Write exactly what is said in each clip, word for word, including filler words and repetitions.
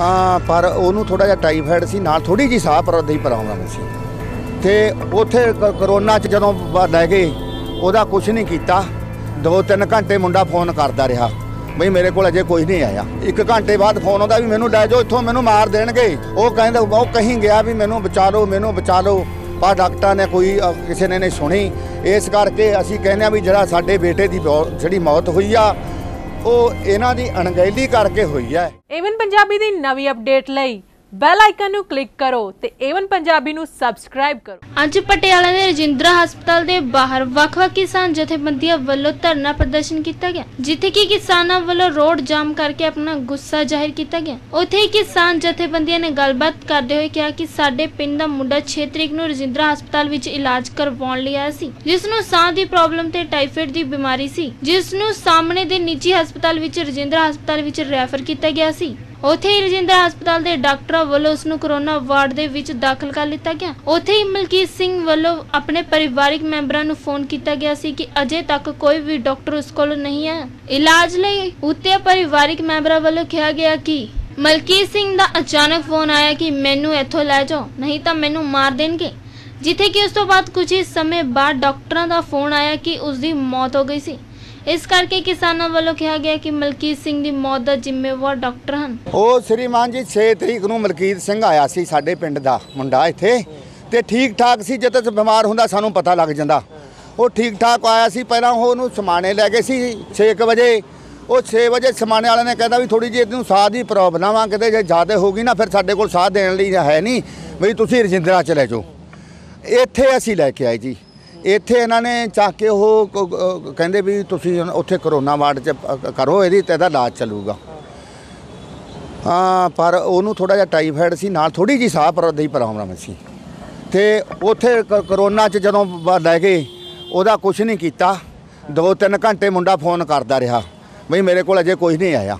पर उन्होंने थोड़ा जहा टाइफाइड सी नाल थोड़ी जी साह पर दी प्रॉब्लम सी ते उत्थे करोना च जदों लै गए उहदा कुछ नहीं कीता। दो तीन घंटे मुंडा फोन करता रहा बई मेरे को अजे कोई नहीं आया। एक घंटे बाद फोन आता भी मैनू लै जाओ इत्थों मैनू मार देणगे। वो कहंदा वो कहीं गया भी मैनू बचा लो मैनू बचा लो पर डॉक्टर ने कोई किसी ने नहीं सुनी। इस करके असीं कहने भी जिहड़ा साडे बेटे की जिहड़ी मौत हुई आ अणगहिली करके हुई है। एवन पंजाबी दी नवी अपडेट लई बैल आइकन नू क्लिक करो ते एवन पंजाबी नू सबसक्राइब करो। अज पटियाला दे रजिंद्रा हस्पताल दे बाहर वख-वख किसान जथेबंदियां वल्लों धरना प्रदर्शन किया गया, जिथे कि किसानां वल्लों रोड जाम करके अपना गुस्सा जाहिर किया गया। उत्थे किसान जथेबंदियां ने गलबात करदे होए कहा कि साडे पिंड दा मुंडा छे तरीक नू रजिंद्रा हस्पताल विच इलाज करवाउण लई आया सी, जिस नू साह दी प्रॉब्लम ते टाइफाइड दी बीमारी सी, जिस नू सामने दे निजी हस्पताल विच रजिंद्रा हस्पताल विच रैफर किया गया सी। ਉੱਥੇ ਹੀ ਰਜਿੰਦਰਾ ਹਸਪਤਾਲ ਦੇ ਡਾਕਟਰਾਂ ਵੱਲੋਂ ਉਸ ਨੂੰ ਕਰੋਨਾ ਵਾਰਡ ਦੇ ਵਿੱਚ ਦਾਖਲ ਕਰ ਲਿੱਤਾ ਗਿਆ। ਉੱਥੇ ਹੀ ਮਲਕੀਤ ਸਿੰਘ ਵੱਲੋਂ ਆਪਣੇ ਪਰਿਵਾਰਕ ਮੈਂਬਰਾਂ ਨੂੰ ਫੋਨ ਕੀਤਾ ਗਿਆ ਸੀ ਕਿ ਅਜੇ ਤੱਕ ਕੋਈ ਵੀ ਡਾਕਟਰ ਉਸ ਕੋਲ ਨਹੀਂ ਆਇਆ ਇਲਾਜ ਲਈ। ਉੱਤੇ ਪਰਿਵਾਰਕ ਮੈਂਬਰਾਂ ਵੱਲੋਂ ਕਿਹਾ ਗਿਆ ਕਿ ਮਲਕੀਤ ਸਿੰਘ ਦਾ ਅਚਾਨਕ ਫੋਨ ਆਇਆ ਕਿ ਮੈਨੂੰ ਇੱਥੋਂ ਲੈ ਜਾਓ ਨਹੀਂ ਤਾਂ ਮੈਨੂੰ ਮਾਰ ਦੇਣਗੇ, ਜਿੱਥੇ ਕਿ ਉਸ ਤੋਂ ਬਾਅਦ ਕੁਝ ਹੀ ਸਮੇਂ ਬਾਅਦ ਡਾਕਟਰਾਂ ਦਾ ਫੋਨ ਆਇਆ ਕਿ ਉਸ ਦੀ ਮੌਤ ਹੋ ਗਈ ਸੀ। इस करके किसानों वालों कहा गया कि मलकीत सिंह दी मौत दा जिम्मेवार डॉक्टर हैं। ओ श्रीमान जी छे तरीक नूं मलकीत सिंह आया सी साडे पिंड दा मुंडा इत्थे ते ठीक ठाक सी। जद तक बीमार हुंदा सानूं पता लग जांदा ओ ठीक ठाक आया सी। पहलां ओ नूं समाणे लै गए सी छे बजे। ओ छे बजे समाणे वाले ने कहदा भी थोड़ी जी इहनूं साह दी प्रॉब्लम आ किते जे ज़्यादा हो गई ना फिर साडे कोल साह देण लई है नहीं बई तुसीं रजिंदरा च लै जाओ। इत्थे असीं लै के आए जी। ਇੱਥੇ ਇਹਨਾਂ ਨੇ ਚੱਕ ਕੇ ਉਹ ਕਹਿੰਦੇ ਵੀ ਤੁਸੀਂ ਉੱਥੇ ਕਰੋਨਾ ਵਾਰਡ 'ਚ ਕਰੋ ਇਹਦੀ ਤੇ ਇਹਦਾ ਇਲਾਜ ਚੱਲੂਗਾ। ਹਾਂ ਪਰ ਉਹਨੂੰ ਥੋੜਾ ਜਿਹਾ ਟਾਈਫਾਇਡ ਸੀ ਨਾਲ ਥੋੜੀ ਜੀ ਸਾਹ ਪਰ ਦੀ ਪ੍ਰੋਬਲਮ ਸੀ ਤੇ ਉੱਥੇ ਕਰੋਨਾ 'ਚ ਜਦੋਂ ਲੈ ਗਏ ਉਹਦਾ ਕੁਝ ਨਹੀਂ ਕੀਤਾ। ਦੋ ਤਿੰਨ ਘੰਟੇ ਮੁੰਡਾ ਫੋਨ ਕਰਦਾ ਰਿਹਾ ਬਈ ਮੇਰੇ ਕੋਲ ਅਜੇ ਕੋਈ ਨਹੀਂ ਆਇਆ।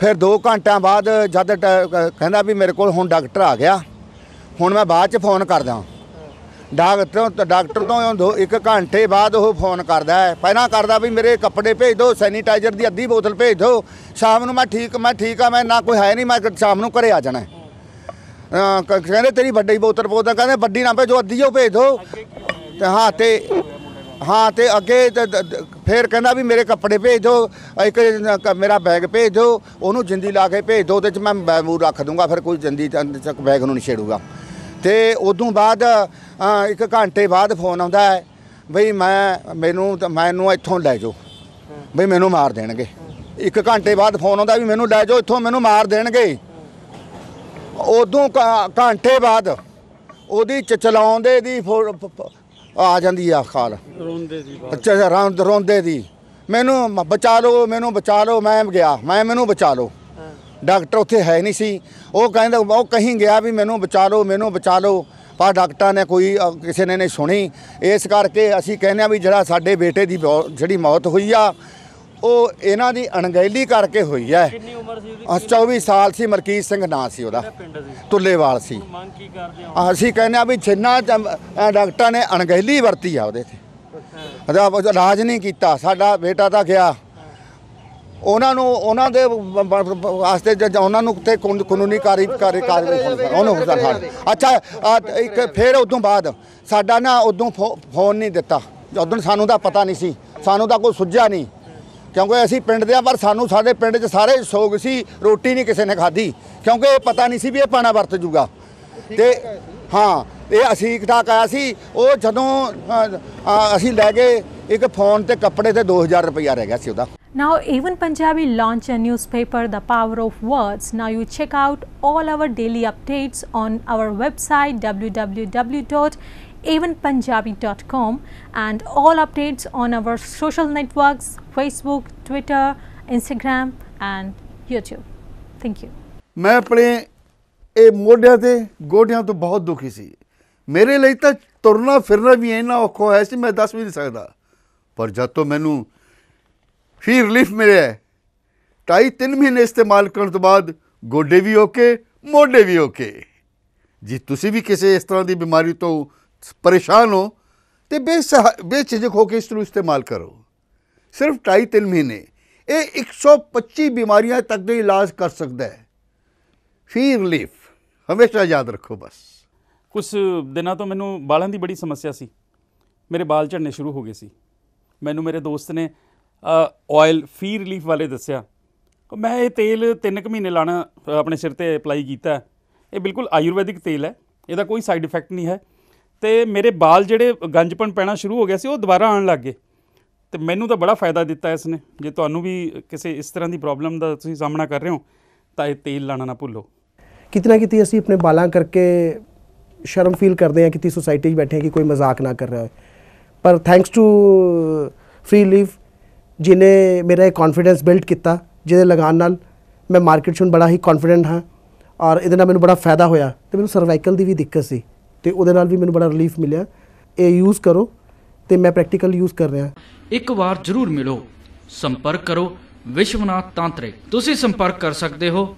ਫਿਰ ਦੋ ਘੰਟਿਆਂ ਬਾਅਦ ਜਦ ਕਹਿੰਦਾ ਵੀ ਮੇਰੇ ਕੋਲ ਹੁਣ ਡਾਕਟਰ ਆ ਗਿਆ ਹੁਣ ਮੈਂ ਬਾਅਦ 'ਚ ਫੋਨ ਕਰਦਾ। डॉक्टर डॉक्टर तो एक घंटे बाद वो फोन करता है पहला करता भी मेरे कपड़े भेज दो सैनीटाइजर की अद्धी बोतल भेज दो शाम को मैं ठीक मैं ठीक हाँ मैं ना कोई है नहीं मैं शाम को घरे आ जाना। कहते तेरी वड्डी बोतल बोतल कहते वड्डी ना भेजो अद्धी वो भेज दो। हाँ तो हाँ तो अगे फिर कहना भी मेरे कपड़े भेज दो एक मेरा बैग भेज दो उन्होंने जिंदी ला के भेज दो मैं बैगूर रख दूँगा फिर कोई जिंदी बैग नहीं छेड़ूगा। तो उदों बाद एक घंटे बाद फोन आता है बई मैं मैनू मैनू इत्थों लै जाओ बई मैनू मार देणगे। एक घंटे बाद फोन आता भी मैनू लै जाओ इत्थों मैनू मार देणगे। उदों घंटे बाद उहदी चचलाउंदे दी आ जांदी आ खाल रोंदे रोंदे दी मैनू बचा लो मैनू बचा लो मैं गया मैं मैनू बचा लो। डॉक्टर उत्थे है नहीं सी। वो कहंदा वो कहीं गया भी मैनू बचा लो मैनू बचा लो पर डॉक्टर ने कोई किसी ने नहीं सुनी। इस करके असीं कहने भी जिहड़ा साडे बेटे की जिहड़ी मौत हुई आ इन्हां दी अणगहिली करके हुई है। चौबीस साल सी मलकीत सिंह नाम सी उहदा तुल्लेवाल सी। असीं कहने भी जिन्ना डॉक्टर ने अणगहिली वरती आ उहदे ते इलाज नहीं कीता। साडा बेटा तां गया उन्होंने उन्होंने वास्ते उन्होंने कानूनी कार्रवाई कार्रवाई अच्छा एक फिर उदों बाद साडा ना उदों फो फोन नहीं दिता उदों सानू दा पता नहीं सी सानू दा कोई सुझा नहीं क्योंकि असीं पिंड दे पर सानू साडे पिंड च सारे सोग सी। रोटी नहीं किसी ने खाधी क्योंकि पता नहीं सी भी ये पाना वरत जूगा। ते हाँ ये ठीक ठाक आया सी। वो जदों असीं लै गए एक फोन ते कपड़े ते दो हज़ार रुपया रह गया सी उहदा। Now even Punjabi launched a newspaper, The Power of Words. Now you check out all our daily updates on our website w w w dot even punjabi dot com and all updates on our social networks Facebook, Twitter, Instagram and YouTube. Thank you. मैं अपने ये मोढ़ियां ते गोढ़ियां तो बहुत दुखी सी। मेरे लिए तो तुरना फिरना भी इन्ना औखा है सी मैं दस भी नहीं सकदा पर जद तो मैनू फी रिलीफ मिले ढाई तीन महीने इस्तेमाल करने तो बाद गोडे भी ओके मोडे भी ओके जी। तुसी भी किसी इस तरह की बीमारी तो परेशान हो तो बेसहा बेझिझक होकर इस नूं इस्तेमाल करो। सिर्फ ढाई तीन महीने ये एक सौ पच्ची बीमारियां तक का इलाज कर सकता है। ਫੀ ਰਿਲੀਫ हमेशा याद रखो। बस कुछ दिनों तो मैनू बालों की बड़ी समस्या सी, मेरे बाल झड़ने शुरू हो गए सी। मैनू मेरे दोस्त ने ऑयल फी रिलीफ वाले दस्या, मैं ये तेल तीन क महीने लाना अपने सिर पर अपलाई किया। ये बिल्कुल आयुर्वैदिक तेल है, इसका कोई साइड इफेक्ट नहीं है। तो मेरे बाल जोड़े गंजपन पैना शुरू हो गया से, वो दोबारा आने लग गए। तो मैनू तो बड़ा फायदा दिता इसने। जो तुम्हें भी किसी इस तरह की प्रॉब्लम का तुम सामना कर रहे हो तो ये तेल लाना ना भूलो। कितना कितनी असी अपने बालों करके शर्म फील करते हैं, कितनी सोसाइटी बैठे कि कोई मजाक ना कर रहा है। पर थैंक्स टू फ्री लीफ जिन्हें मेरा एक कॉन्फिडेंस बिल्ड किया, जिन्हें लगान नाल मैं मार्केट से बड़ा ही कॉन्फिडेंट हाँ। और ये मैं बड़ा फायदा होया। तो मैं सर्वाइकल की भी दिक्कत सी, तो वो भी मैं बड़ा रिलीफ मिले। ये यूज़ करो तो मैं प्रैक्टिकल यूज़ कर रहा। एक बार जरूर मिलो, संपर्क करो विश्वनाथ तांत्रिक। तुसी संपर्क कर सकते हो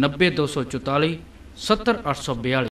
नब्बे दो सौ चौताली सत्तर अठ सौ बयाली।